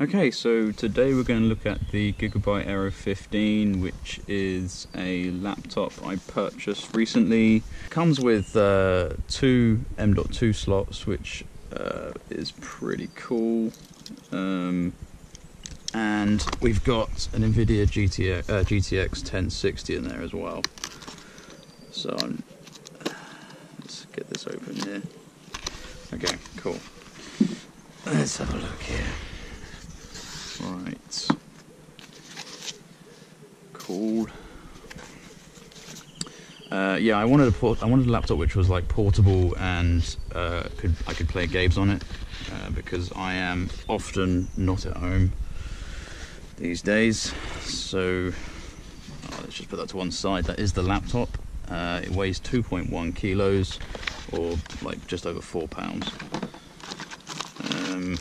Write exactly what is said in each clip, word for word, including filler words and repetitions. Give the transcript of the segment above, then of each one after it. Okay, so today we're going to look at the Gigabyte Aero fifteen, which is a laptop I purchased recently. It comes with uh, two M dot two slots, which uh, is pretty cool. Um, and we've got an NVIDIA G T X, uh, G T X ten sixty in there as well. So I'm, let's get this open here. Okay, cool. Let's have a look here. Right, cool. Uh, yeah, I wanted a port I wanted a laptop which was like portable and uh, could I could play games on it uh, because I am often not at home these days. So oh, let's just put that to one side. That is the laptop. Uh, it weighs two point one kilos, or like just over four pounds. Um,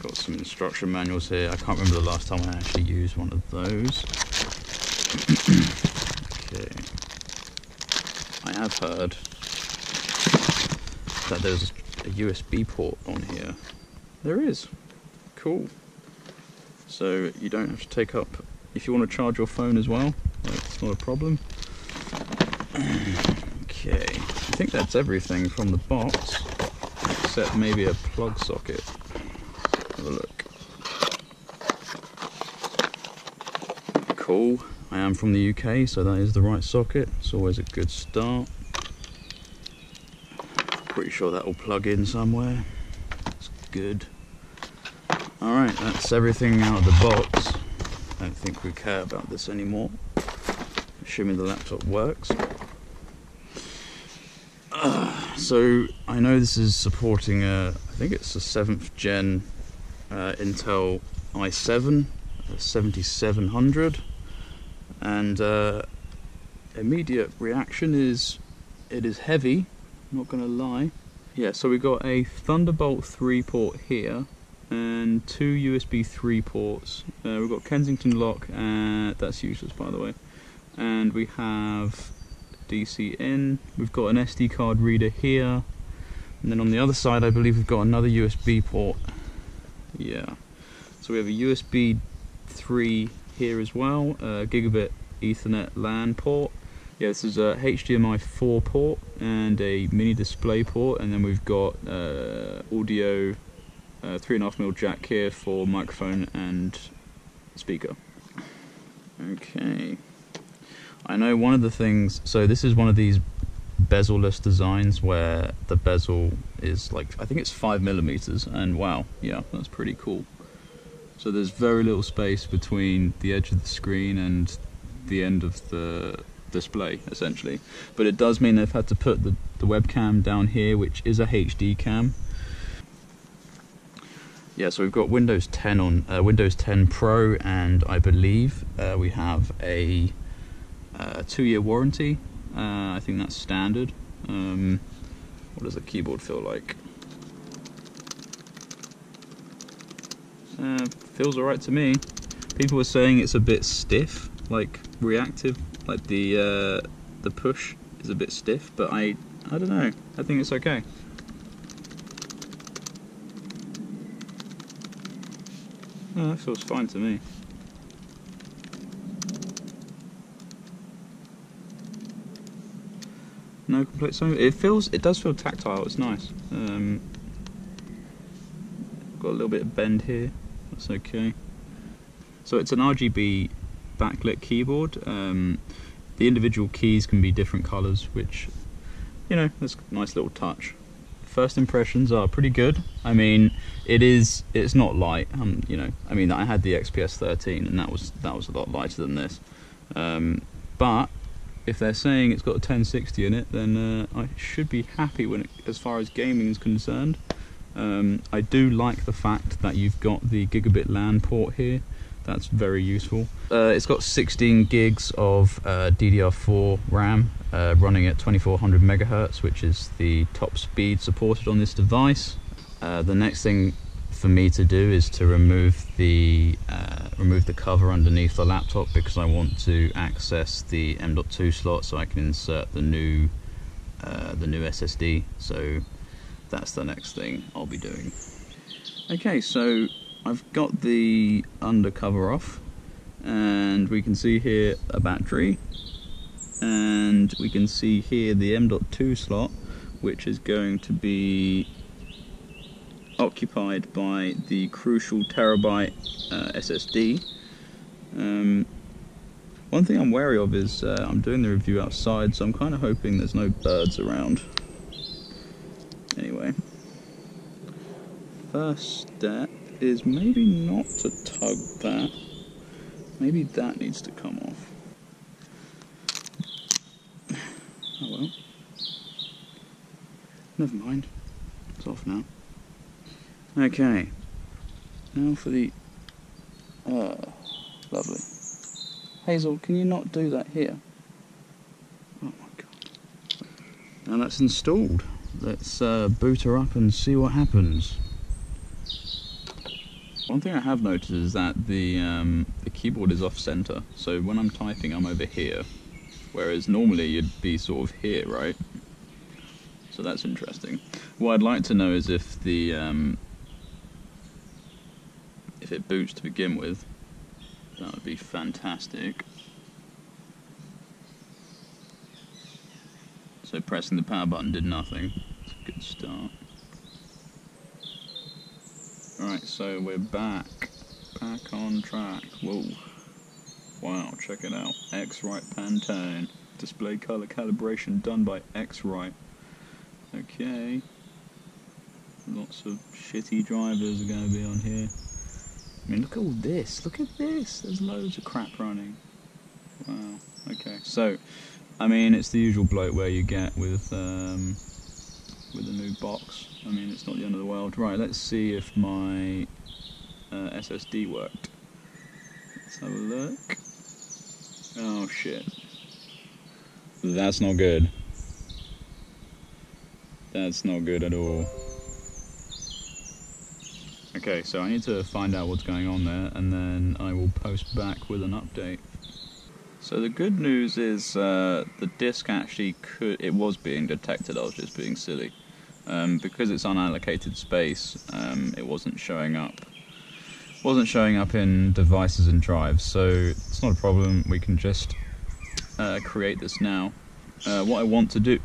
Got some instruction manuals here. I can't remember the last time I actually used one of those. Okay. I have heard that there's a U S B port on here. There is. Cool. So you don't have to take up, if you want to charge your phone as well, it's not a problem. Okay. I think that's everything from the box, except maybe a plug socket. A look. Cool. I am from the U K, so that is the right socket. It's always a good start. Pretty sure that will plug in somewhere. It's good. All right, that's everything out of the box. I don't think we care about this anymore. Assuming the laptop works. Uh, so I know this is supporting a. I think it's the seventh gen. Uh, Intel i seven seventy-seven hundred, and uh, immediate reaction is it is heavy, not gonna lie. Yeah, so we got a Thunderbolt three port here and two U S B three ports. Uh, we've got Kensington lock, uh, that's useless by the way, and we have D C in. We've got an S D card reader here, and then on the other side I believe we've got another U S B port. Yeah, so we have a U S B three here as well, uh, gigabit Ethernet LAN port. Yeah, this is a H D M I four port and a mini display port, and then we've got uh, audio uh, three and a half mil jack here for microphone and speaker. Okay, I know one of the things. So this is one of these bezel-less designs where the bezel is like, I think it's five millimeters, and wow, yeah, that's pretty cool. So there's very little space between the edge of the screen and the end of the display essentially, but it does mean they've had to put the, the webcam down here, which is a H D cam. Yeah, so we've got Windows ten on, uh, Windows ten Pro, and I believe uh, we have a uh, two-year warranty. Uh, I think that's standard. Um, what does the keyboard feel like? Uh, feels alright to me. People were saying it's a bit stiff, like reactive, like the uh, the push is a bit stiff, but I I don't know. I think it's okay. Oh, that feels fine to me. No complete silence. It feels, it does feel tactile. It's nice. Um, got a little bit of bend here. That's okay. So it's an R G B backlit keyboard. Um, the individual keys can be different colours, which, you know, that's a nice little touch. First impressions are pretty good. I mean, it is. It's not light. Um, you know, I mean, I had the X P S thirteen, and that was that was a lot lighter than this. Um, but if they're saying it's got a ten sixty in it, then uh, I should be happy when it, as far as gaming is concerned. Um, I do like the fact that you've got the gigabit LAN port here. That's very useful. Uh, it's got sixteen gigs of uh, D D R four RAM uh, running at twenty-four hundred megahertz, which is the top speed supported on this device. Uh, the next thing for me to do is to remove the uh, remove the cover underneath the laptop, because I want to access the M dot two slot so I can insert the new uh, the new S S D. So that's the next thing I'll be doing. Okay, so I've got the undercover off, and we can see here a battery, and we can see here the M dot two slot, which is going to be occupied by the Crucial terabyte uh, S S D. Um, one thing I'm wary of is uh, I'm doing the review outside, so I'm kind of hoping there's no birds around. Anyway, first step is maybe not to tug that. Maybe that needs to come off. Oh well. Never mind. It's off now. Okay. Now for the... Uh, lovely. Hazel, can you not do that here? Oh my god. Now that's installed. Let's uh, boot her up and see what happens. One thing I have noticed is that the, um, the keyboard is off-center, so when I'm typing I'm over here, whereas normally you'd be sort of here, right? So that's interesting. What I'd like to know is if the um, if it boots to begin with. That would be fantastic. So pressing the power button did nothing. That's a good start. Alright, so we're back. Back on track. Whoa. Wow, check it out. X-Rite Pantone. Display color calibration done by X-Rite. Okay. Lots of shitty drivers are going to be on here. I mean, look at all this. Look at this. There's loads of crap running. Wow. Okay, so... I mean, it's the usual bloatware you get with um, with a new box. I mean, it's not the end of the world. Right, let's see if my uh, S S D worked. Let's have a look. Oh shit. That's not good. That's not good at all. Okay, so I need to find out what's going on there, and then I will post back with an update. So the good news is uh, the disk actually could, it was being detected, I was just being silly. Um, because it's unallocated space, um, it wasn't showing up. Wasn't showing up in devices and drives, so it's not a problem, we can just uh, create this now. Uh, what I want to do,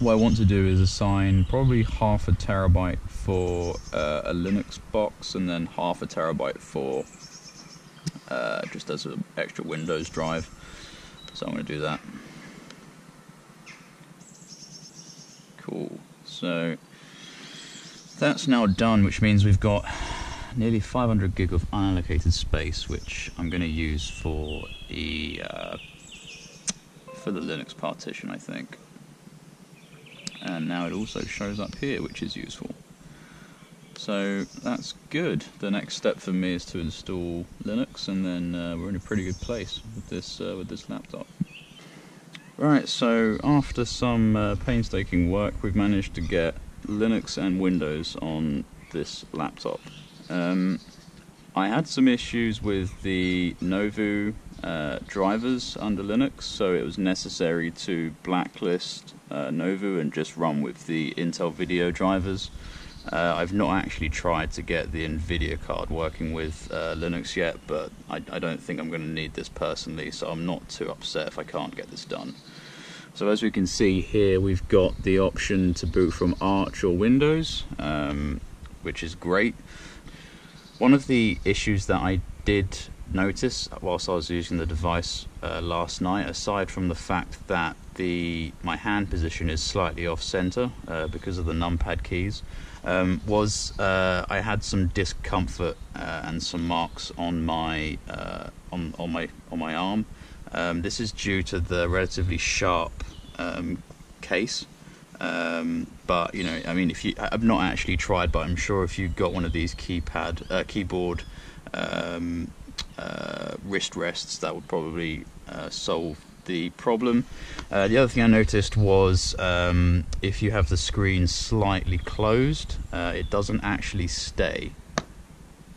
what I want to do is assign probably half a terabyte for uh, a Linux box, and then half a terabyte for Uh, just as an extra Windows drive, so I'm going to do that. Cool, so that's now done, which means we've got nearly five hundred gig of unallocated space, which I'm going to use for the uh, for the Linux partition, I think. And now it also shows up here, which is useful. So that's good. The next step for me is to install Linux, and then uh, we're in a pretty good place with this uh, with this laptop. Right, so after some uh, painstaking work, we've managed to get Linux and Windows on this laptop. Um, I had some issues with the Nouveau uh, drivers under Linux, so it was necessary to blacklist uh, Nouveau and just run with the Intel video drivers. Uh, I've not actually tried to get the NVIDIA card working with uh, Linux yet, but I, I don't think I'm going to need this personally, so I'm not too upset if I can't get this done. So as we can see here, we've got the option to boot from Arch or Windows, um, which is great. One of the issues that I did notice whilst I was using the device uh, last night, aside from the fact that the my hand position is slightly off center uh, because of the numpad keys, um, was uh, I had some discomfort uh, and some marks on my uh, on on my on my arm. Um, this is due to the relatively sharp um, case. Um, but you know, I mean, if you I've not actually tried, but I'm sure if you got one of these keypad uh, keyboard. Um, Uh, wrist rests, that would probably uh, solve the problem. Uh, the other thing I noticed was um, if you have the screen slightly closed, uh, it doesn't actually stay.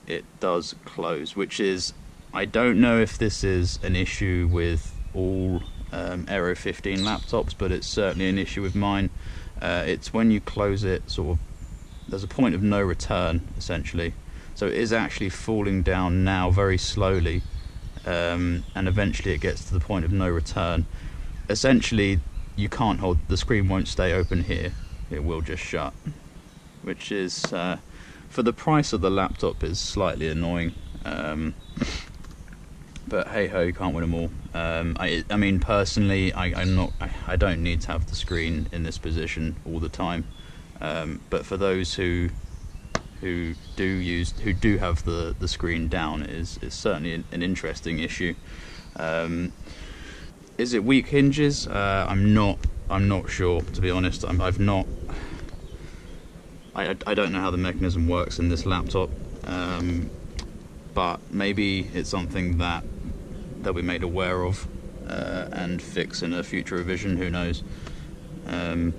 It does close, which is, I don't know if this is an issue with all um, Aero fifteen laptops, but it's certainly an issue with mine. Uh, it's when you close it, sort of, there's a point of no return, essentially. So it is actually falling down now very slowly, um, and eventually it gets to the point of no return. Essentially, you can't hold, the screen won't stay open here, it will just shut, which is, uh, for the price of the laptop, is slightly annoying. Um, but hey ho, you can't win them all. Um, I, I mean, personally, I, I'm not, I, I don't need to have the screen in this position all the time. Um, but for those who who do use, who do have the the screen down, it is is certainly an, an interesting issue. Um, is it weak hinges? Uh, I'm not, I'm not sure, to be honest. I'm, I've not. I, I don't know how the mechanism works in this laptop, um, but maybe it's something that they'll be made aware of uh, and fix in a future revision, who knows. Um,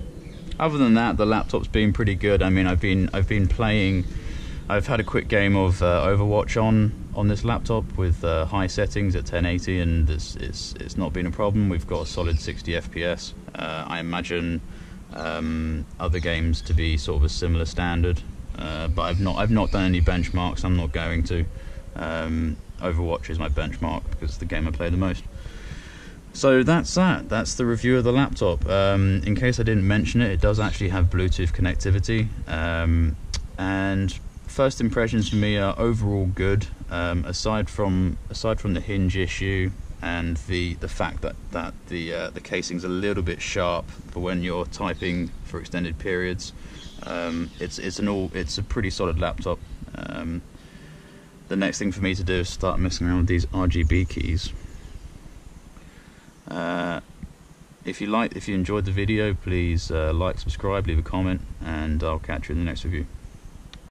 other than that, the laptop's been pretty good. I mean, I've been I've been playing, I've had a quick game of uh, Overwatch on on this laptop with uh, high settings at ten eighty, and it's, it's, it's not been a problem. We've got a solid sixty F P S. uh, I imagine Um, other games to be sort of a similar standard, uh, but I've not I've not done any benchmarks. I'm not going to. Um, Overwatch is my benchmark because it's the game I play the most. So that's that. That's the review of the laptop. Um, in case I didn't mention it, it does actually have Bluetooth connectivity. Um, and first impressions for me are overall good. Um, aside from aside from the hinge issue, and the the fact that that the uh, the casing's a little bit sharp for when you're typing for extended periods, um, it's it's an all it's a pretty solid laptop. Um, the next thing for me to do is start messing around with these R G B keys. Uh, if you like, if you enjoyed the video, please uh, like, subscribe, leave a comment, and I'll catch you in the next review.